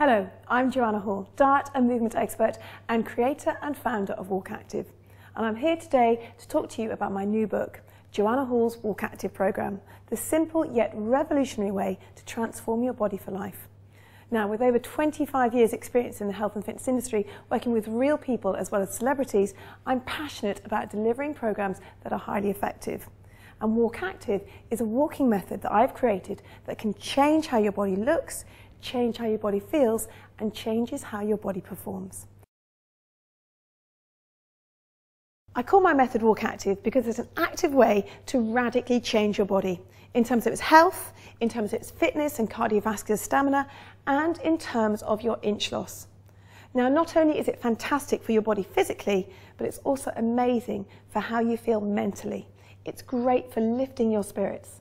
Hello, I'm Joanna Hall, diet and movement expert and creator and founder of Walk Active. And I'm here today to talk to you about my new book, Joanna Hall's Walk Active Programme, the simple yet revolutionary way to transform your body for life. Now, with over 25 years experience in the health and fitness industry, working with real people as well as celebrities, I'm passionate about delivering programmes that are highly effective. And Walk Active is a walking method that I've created that can change how your body looks, change how your body feels, and changes how your body performs. I call my method Walk Active because it's an active way to radically change your body in terms of its health, in terms of its fitness and cardiovascular stamina, and in terms of your inch loss. Now, not only is it fantastic for your body physically, but it's also amazing for how you feel mentally. It's great for lifting your spirits.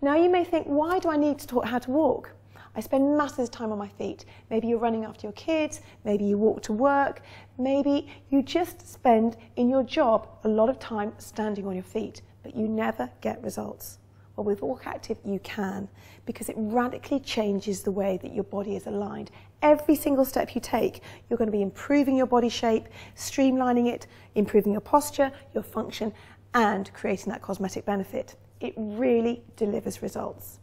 Now, you may think, why do I need to talk how to walk? I spend masses of time on my feet. Maybe you're running after your kids, maybe you walk to work, maybe you just spend in your job a lot of time standing on your feet, but you never get results. Well, with Walk Active you can, because it radically changes the way that your body is aligned. Every single step you take, you're going to be improving your body shape, streamlining it, improving your posture, your function, and creating that cosmetic benefit. It really delivers results.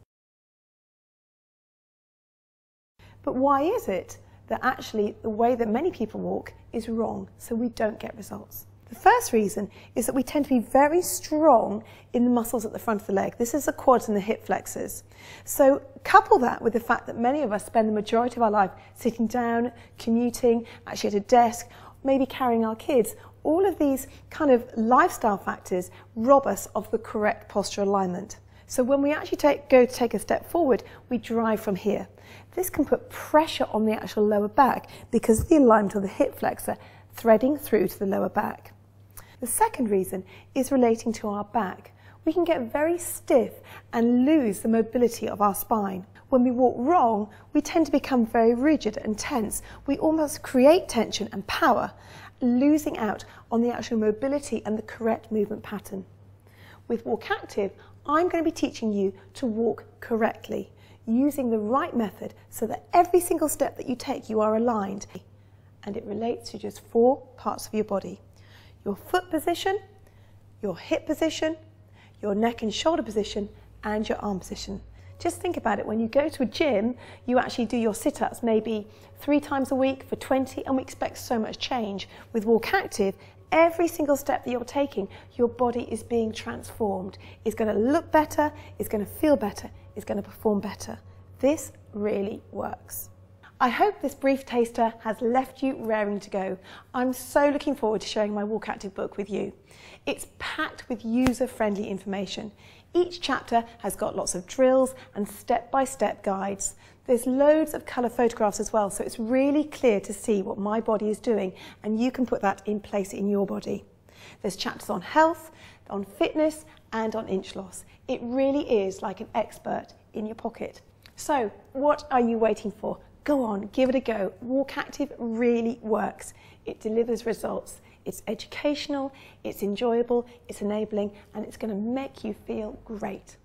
But why is it that actually the way that many people walk is wrong, so we don't get results? The first reason is that we tend to be very strong in the muscles at the front of the leg. This is the quads and the hip flexors. So couple that with the fact that many of us spend the majority of our life sitting down, commuting, actually at a desk, maybe carrying our kids. All of these kind of lifestyle factors rob us of the correct postural alignment. So when we actually go to take a step forward, we drive from here. This can put pressure on the actual lower back because of the alignment of the hip flexor threading through to the lower back. The second reason is relating to our back. We can get very stiff and lose the mobility of our spine. When we walk wrong, we tend to become very rigid and tense. We almost create tension and power, losing out on the actual mobility and the correct movement pattern. With Walk Active, I'm going to be teaching you to walk correctly, using the right method so that every single step that you take you are aligned. And it relates to just four parts of your body: your foot position, your hip position, your neck and shoulder position, and your arm position. Just think about it, when you go to a gym, you actually do your sit-ups maybe 3 times a week for 20, and we expect so much change. With Walk Active, every single step that you're taking, your body is being transformed. It's going to look better, it's going to feel better, it's going to perform better. This really works. I hope this brief taster has left you raring to go. I'm so looking forward to sharing my Walk Active book with you. It's packed with user-friendly information. Each chapter has got lots of drills and step-by-step guides. There's loads of colour photographs as well, so it's really clear to see what my body is doing, and you can put that in place in your body. There's chapters on health, on fitness, and on inch loss. It really is like an expert in your pocket. So, what are you waiting for? Go on, give it a go. Walk Active really works. It delivers results. It's educational, it's enjoyable, it's enabling, and it's going to make you feel great.